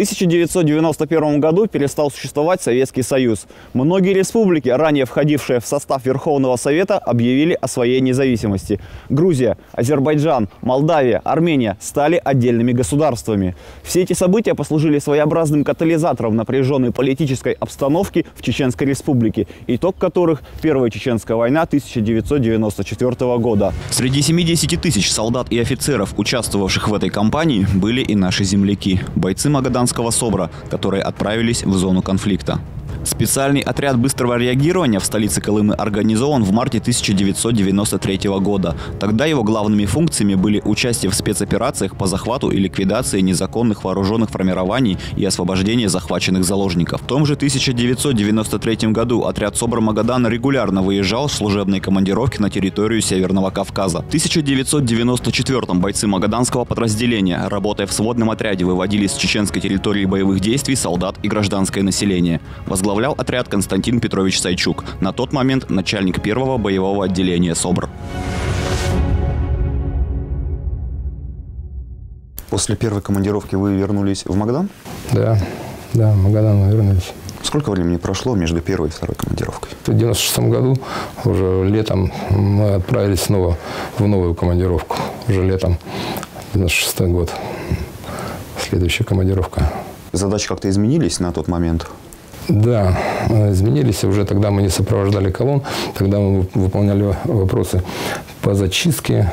1991 году перестал существовать Советский Союз. Многие республики, ранее входившие в состав Верховного Совета, объявили о своей независимости. Грузия, Азербайджан, Молдавия, Армения стали отдельными государствами. Все эти события послужили своеобразным катализатором напряженной политической обстановки в Чеченской республике, итог которых – Первая Чеченская война 1994 года. Среди 70 тысяч солдат и офицеров, участвовавших в этой кампании, были и наши земляки – бойцы магаданского СОБРа, которые отправились в зону конфликта. Специальный отряд быстрого реагирования в столице Колымы организован в марте 1993 года. Тогда его главными функциями были участие в спецоперациях по захвату и ликвидации незаконных вооруженных формирований и освобождение захваченных заложников. В том же 1993 году отряд СОБР Магадана регулярно выезжал в служебные командировки на территорию Северного Кавказа. В 1994-м бойцы магаданского подразделения, работая в сводном отряде, выводили с чеченской территории боевых действий солдат и гражданское население. Возглавлял отряд Константин Петрович Сайчук, на тот момент начальник первого боевого отделения СОБР. После первой командировки вы вернулись в Магадан? Да, в Магадан мы вернулись. Сколько времени прошло между первой и второй командировкой? В 1996 году, уже летом, мы отправились снова в новую командировку. Уже летом, 1996 год, следующая командировка. Задачи как-то изменились на тот момент? Да, изменились. Уже тогда мы не сопровождали колонн, тогда мы выполняли вопросы по зачистке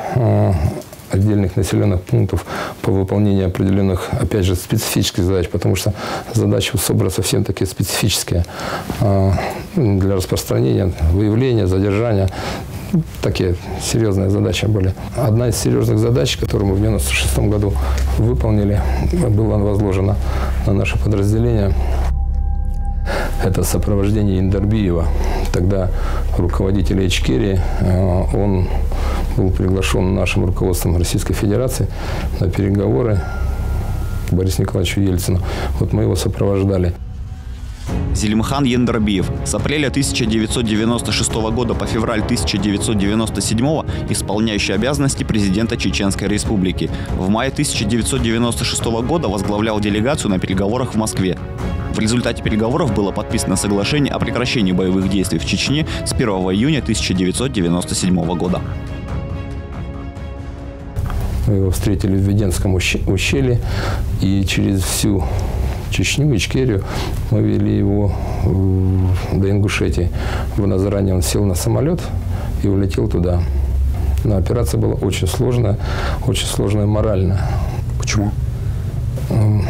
отдельных населенных пунктов, по выполнению определенных, опять же, специфических задач, потому что задачи у СОБРа совсем такие специфические для распространения, выявления, задержания. Такие серьезные задачи были. Одна из серьезных задач, которую мы в 1996 году выполнили, была возложена на наше подразделение. Это сопровождение Яндарбиева, тогда руководителя Ичкерии. Он был приглашен нашим руководством Российской Федерации на переговоры к Борису Николаевичу Ельцину. Вот мы его сопровождали. Зелимхан Яндарбиев. С апреля 1996 года по февраль 1997 исполняющий обязанности президента Чеченской Республики. В мае 1996 года возглавлял делегацию на переговорах в Москве. В результате переговоров было подписано соглашение о прекращении боевых действий в Чечне с 1 июня 1997 года. Мы его встретили в Веденском ущелье, и через всю Чечню, Ичкерию мы вели его до Ингушетии. В Назаране он сел на самолет и улетел туда. Но операция была очень сложная морально. Почему?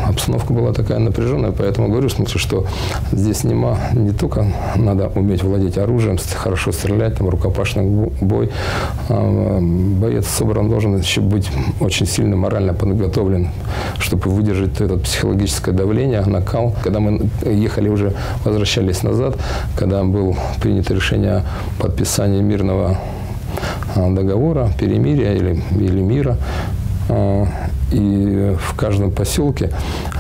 Обстановка была такая напряженная, поэтому говорю, в смысле, что здесь не только надо уметь владеть оружием, хорошо стрелять, там, рукопашный бой. Боец СОБРа должен еще быть очень сильно морально подготовлен, чтобы выдержать это психологическое давление, накал. Когда мы ехали уже, возвращались назад, когда было принято решение о подписании мирного договора, перемирия или мира, и в каждом поселке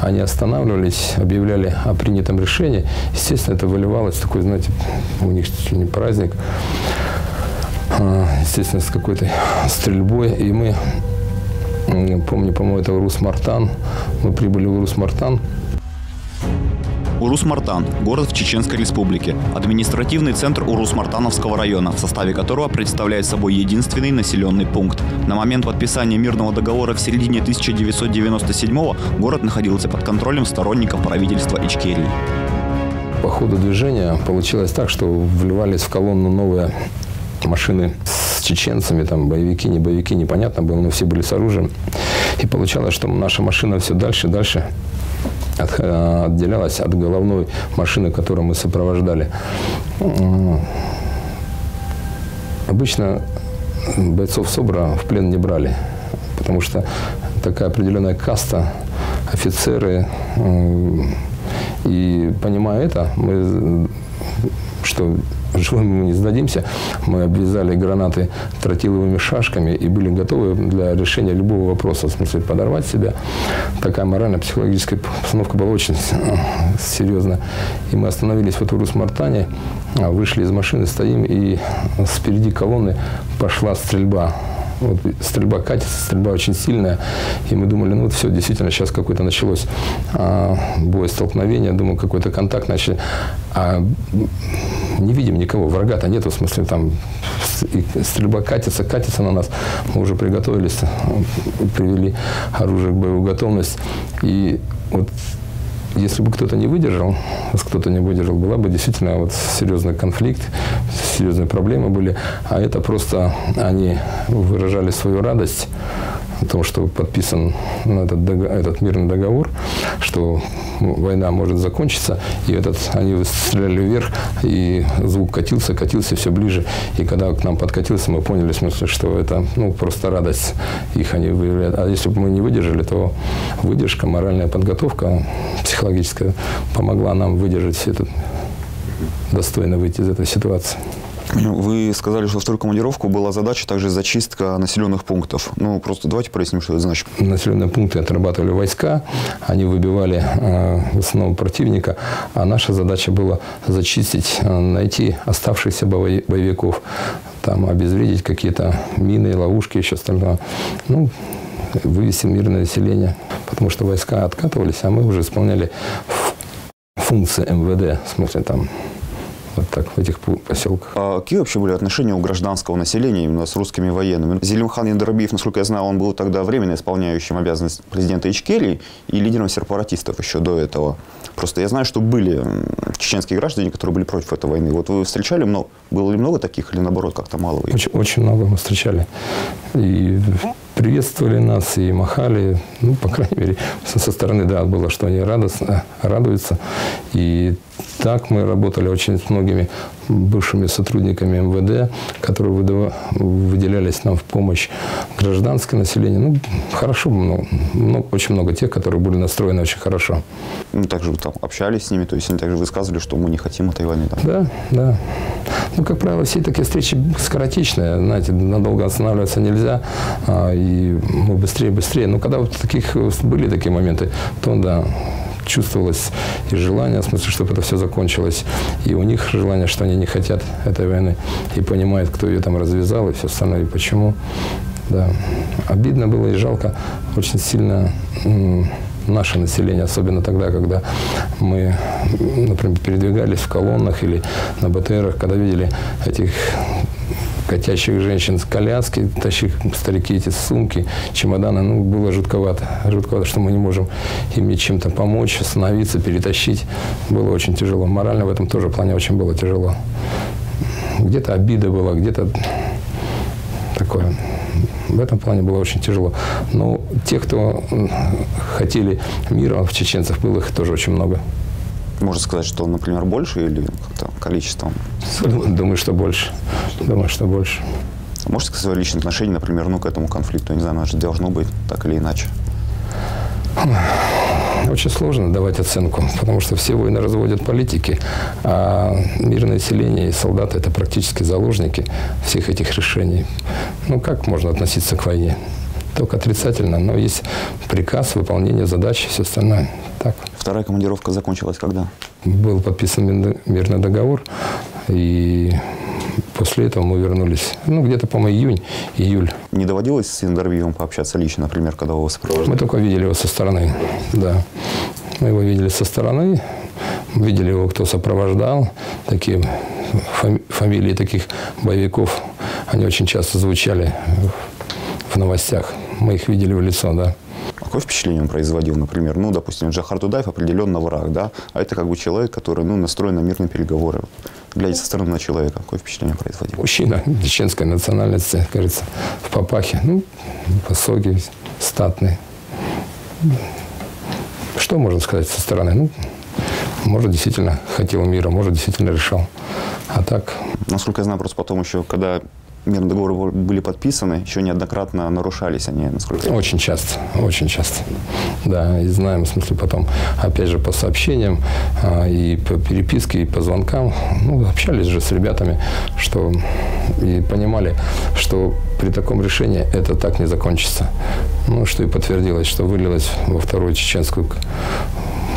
они останавливались, объявляли о принятом решении. Естественно, это выливалось такой, знаете, у них не праздник, естественно, с какой-то стрельбой. И мы, помню, по-моему, это Урус-Мартан. Мы прибыли в Урус-Мартан. Урус-Мартан – город в Чеченской республике, административный центр Урус-Мартановского района, в составе которого представляет собой единственный населенный пункт. На момент подписания мирного договора в середине 1997-го город находился под контролем сторонников правительства Ичкерии. По ходу движения получилось так, что вливались в колонну новые машины с чеченцами, там боевики, не боевики, непонятно было, но все были с оружием. И получалось, что наша машина все дальше и дальше отделялась от головной машины, которую мы сопровождали. Обычно бойцов СОБРа в плен не брали, потому что такая определенная каста, офицеры. И понимая это, мы, что живыми мы не сдадимся, мы обвязали гранаты тротиловыми шашками и были готовы для решения любого вопроса, в смысле подорвать себя. Такая морально-психологическая обстановка была очень серьезная. И мы остановились в Урус-Мартане, вышли из машины, стоим, и спереди колонны пошла стрельба. Вот, стрельба катится, стрельба очень сильная. И мы думали, ну вот все, действительно, сейчас какое-то началось бой, столкновение. Думаю, какой-то контакт начали. А не видим никого, врага-то нету, в смысле, там стрельба катится, катится на нас. Мы уже приготовились, привели оружие к боевой готовности. И вот если бы кто-то не выдержал, была бы действительно вот серьезный конфликт, серьезные проблемы были. А это просто они выражали свою радость о том, что подписан этот мирный договор, что война может закончиться. И они стреляли вверх, и звук катился, катился все ближе. И когда к нам подкатился, мы поняли, в смысле, что это просто радость их. Они выявляют. А если бы мы не выдержали, то выдержка, моральная подготовка психологическая помогла нам выдержать все это, достойно выйти из этой ситуации. Вы сказали, что в вторую командировку была задача также зачистка населенных пунктов. Ну, просто давайте проясним, что это значит. Населенные пункты отрабатывали войска, они выбивали в основном противника, а наша задача была зачистить, найти оставшихся боевиков, там обезвредить какие-то мины, ловушки и все остальное. Ну, вывести мирное население, потому что войска откатывались, а мы уже исполняли функции МВД, в смысле там. Вот так, в этих поселках. А какие вообще были отношения у гражданского населения именно с русскими военными? Зелимхан Яндарбиев, насколько я знаю, он был тогда временно исполняющим обязанность президента Ичкерии и лидером сепаратистов еще до этого. Просто я знаю, что были чеченские граждане, которые были против этой войны. Вот вы встречали много? Было ли много таких или наоборот как-то мало? Очень, очень много мы встречали. И приветствовали нас, и махали. Ну, по крайней мере, со стороны, да, было, что они радуются. И так мы работали очень с многими бывшими сотрудниками МВД, которые выделялись нам в помощь гражданское население. Ну, хорошо, очень много тех, которые были настроены очень хорошо. Ну, также вы там общались с ними, то есть они также высказывали, что мы не хотим этой войны. Да, да. Да. Ну, как правило, все такие встречи скоротечные, знаете, надолго останавливаться нельзя, и мы быстрее. Но когда вот были такие моменты, то да, чувствовалось и желание, в смысле, чтобы это все закончилось, и у них желание, что они не хотят этой войны, и понимают, кто ее там развязал, и все остальное, и почему. Да. Обидно было и жалко очень сильно наше население, особенно тогда, когда мы, например, передвигались в колоннах или на БТРах, когда видели этих катящих женщин с коляски, тащивших старики эти сумки, чемоданы. Ну, было жутковато. Жутковато, что мы не можем им чем-то помочь, остановиться, перетащить. Было очень тяжело. Морально в этом тоже плане очень было тяжело. Где-то обида была, где-то такое. В этом плане было очень тяжело. Но те, кто хотели мира, в чеченцах было их тоже очень много. Можно сказать, что, например, больше или как-то количеством? Думаю, что больше. Думаю, что больше. А можете сказать свое личное отношение, например, к этому конфликту? Не знаю, оно же должно быть так или иначе. Очень сложно давать оценку, потому что все войны разводят политики, а мирное население и солдаты – это практически заложники всех этих решений. Ну, как можно относиться к войне? Только отрицательно, но есть приказ, выполнение задач и все остальное. Так. Вторая командировка закончилась когда? Был подписан мирный договор, и после этого мы вернулись. Ну, где-то, по-моему, июнь, июль. Не доводилось с Яндарбиевым пообщаться лично, например, когда его сопровождали? Мы только видели его со стороны, да. Мы его видели со стороны, видели его, кто сопровождал, такие фамилии таких боевиков, они очень часто звучали в новостях. Мы их видели в лицо, да. Какое впечатление он производил, например? Ну, допустим, Джохар Дудаев определенно враг, да? А это как бы человек, который, ну, настроен на мирные переговоры. Глядя со стороны на человека, какое впечатление производил? Мужчина чеченской национальности, как говорится, в папахе. Ну, высокий, статный. Что можно сказать со стороны? Ну, может, действительно хотел мира, может, действительно решал. А так... Насколько я знаю, просто потом еще, когда... мирные договоры были подписаны, еще неоднократно нарушались они, насколько я... очень часто, да, и знаем, в смысле, потом, опять же, по сообщениям, и по переписке, и по звонкам, ну, общались же с ребятами, что, и понимали, что при таком решении это так не закончится, ну, что и подтвердилось, что вылилось во вторую чеченскую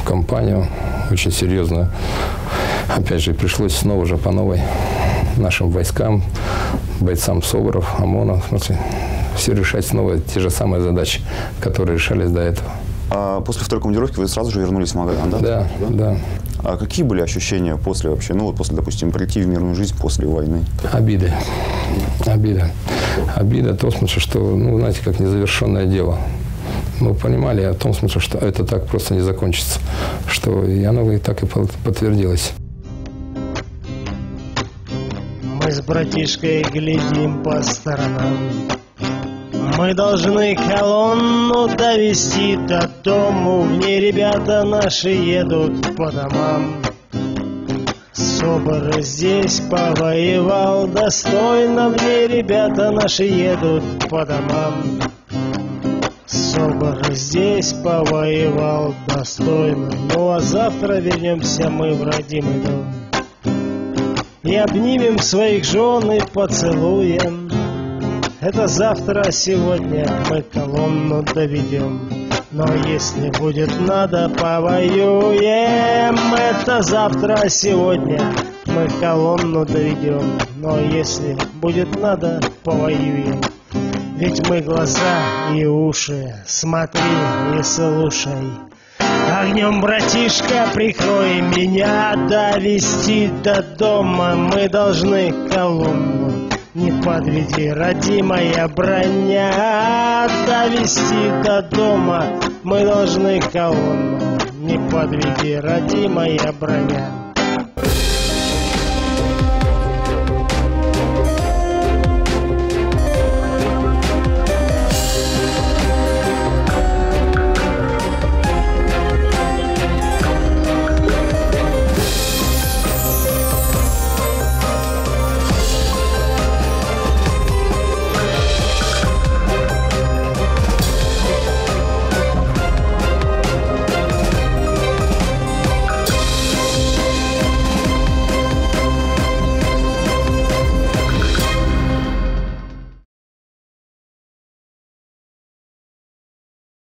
кампанию, очень серьезно, опять же, пришлось снова же по новой нашим войскам, бойцам СОБРов, ОМОНа, в смысле, все решать снова те же самые задачи, которые решались до этого. А после второй командировки вы сразу же вернулись в Магадан, да? Да, да. А какие были ощущения после вообще, ну вот после, допустим, прийти в мирную жизнь после войны? Обиды. Обида. Обида в том смысле, что, ну, знаете, как незавершенное дело. Мы понимали о том смысле, что это так просто не закончится. Что и оно и так и подтвердилось. Мы с братишкой глядим по сторонам. Мы должны колонну довести до дому. В ней ребята наши едут по домам. СОБР здесь повоевал достойно. В ней ребята наши едут по домам. СОБР здесь повоевал достойно. Ну а завтра вернемся мы в родимый дом. И обнимем своих жен и поцелуем. Это завтра, а сегодня мы колонну доведем. Но если будет надо, повоюем. Это завтра, а сегодня мы колонну доведем. Но если будет надо, повоюем. Ведь мы глаза и уши, смотри и слушай. Огнем, братишка, прикрой меня, довести до дома. Мы должны колонну, не подведи, родимая броня. Довести до дома, мы должны колонну, не подведи, родимая броня.